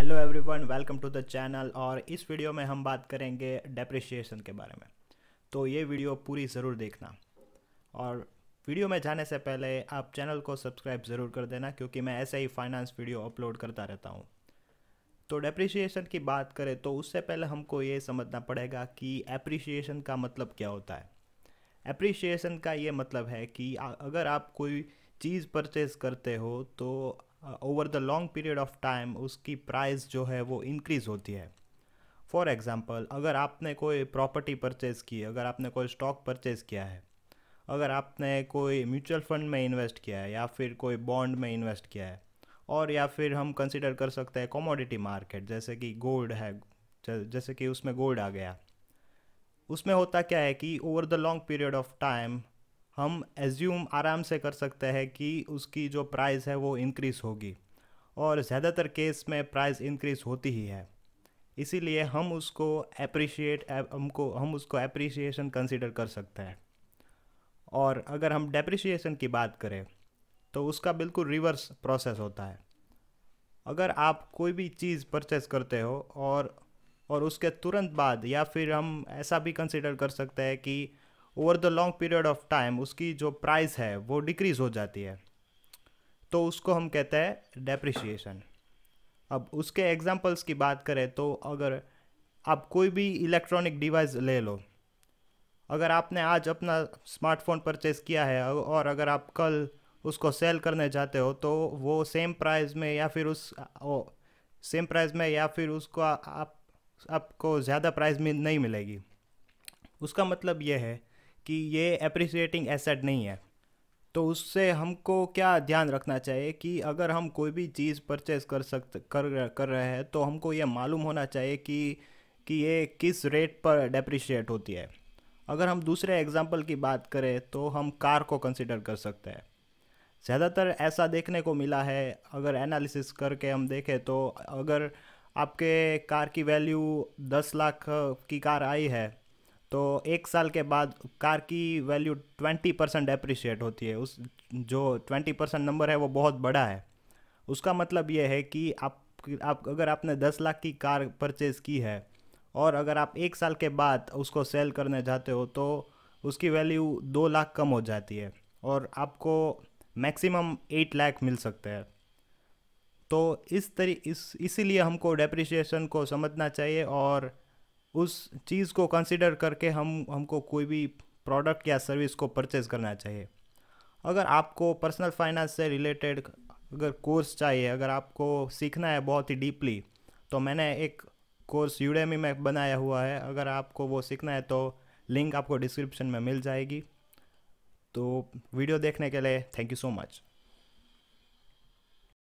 Hello everyone, welcome to the channel. और इस video में हम बात करेंगे डेप्रिसिएशन के बारे में, तो ये वीडियो पूरी ज़रूर देखना। और वीडियो में जाने से पहले आप चैनल को सब्सक्राइब ज़रूर कर देना, क्योंकि मैं ऐसे ही फाइनेंस वीडियो अपलोड करता रहता हूँ। तो डेप्रिसिएशन की बात करें तो उससे पहले हमको ये समझना पड़ेगा कि एप्रिसिएशन का मतलब क्या होता है। एप्रिसिएशन का ये मतलब है कि अगर आप कोई चीज़ परचेज़ करते हो तो over the long period of time उसकी प्राइस जो है वो इंक्रीज़ होती है। फॉर एग्ज़ाम्पल, अगर आपने कोई प्रॉपर्टी परचेज़ की, अगर आपने कोई स्टॉक परचेज़ किया है, अगर आपने कोई म्यूचुअल फंड में इन्वेस्ट किया है या फिर कोई बॉन्ड में इन्वेस्ट किया है, और या फिर हम कंसिडर कर सकते हैं कमोडिटी मार्केट, जैसे कि गोल्ड है, जैसे कि उसमें गोल्ड आ गया। उसमें होता क्या है कि over the long period of time हम एज्यूम आराम से कर सकते हैं कि उसकी जो प्राइस है वो इंक्रीज़ होगी, और ज़्यादातर केस में प्राइस इंक्रीज़ होती ही है। इसीलिए हम उसको एप्रिसिएशन कंसिडर कर सकते हैं। और अगर हम डेप्रिसिएशन की बात करें तो उसका बिल्कुल रिवर्स प्रोसेस होता है। अगर आप कोई भी चीज़ परचेस करते हो और उसके तुरंत बाद, या फिर हम ऐसा भी कंसिडर कर सकते हैं कि over the long period of time उसकी जो प्राइस है वो डिक्रीज़ हो जाती है, तो उसको हम कहते हैं डेप्रिसिएशन। अब उसके एग्जांपल्स की बात करें तो अगर आप कोई भी इलेक्ट्रॉनिक डिवाइस ले लो, अगर आपने आज अपना स्मार्टफोन परचेज़ किया है और अगर आप कल उसको सेल करने जाते हो तो वो सेम प्राइस में या फिर उसको आपको ज़्यादा प्राइस में नहीं मिलेगी। उसका मतलब यह है कि ये एप्रिसिएटिंग एसेट नहीं है। तो उससे हमको क्या ध्यान रखना चाहिए कि अगर हम कोई भी चीज़ परचेज़ कर रहे हैं तो हमको ये मालूम होना चाहिए कि ये किस रेट पर डेप्रिशिएट होती है। अगर हम दूसरे एग्जांपल की बात करें तो हम कार को कंसिडर कर सकते हैं। ज़्यादातर ऐसा देखने को मिला है, अगर एनालिसिस करके हम देखें तो अगर आपके कार की वैल्यू 10 लाख की कार आई है तो एक साल के बाद कार की वैल्यू 20% डेप्रिशिएट होती है। उस जो 20% नंबर है वो बहुत बड़ा है। उसका मतलब ये है कि आप अगर आपने 10 लाख की कार परचेज़ की है और अगर आप एक साल के बाद उसको सेल करने जाते हो तो उसकी वैल्यू 2 लाख कम हो जाती है और आपको मैक्सिमम 8 लाख मिल सकते हैं। तो इसीलिए हमको डेप्रिशिएशन को समझना चाहिए और उस चीज़ को कंसिडर करके हमको कोई भी प्रोडक्ट या सर्विस को परचेज़ करना चाहिए। अगर आपको पर्सनल फाइनेंस से रिलेटेड अगर कोर्स चाहिए, अगर आपको सीखना है बहुत ही डीपली, तो मैंने एक कोर्स यूडेमी में बनाया हुआ है। अगर आपको वो सीखना है तो लिंक आपको डिस्क्रिप्शन में मिल जाएगी। तो वीडियो देखने के लिए थैंक यू सो मच।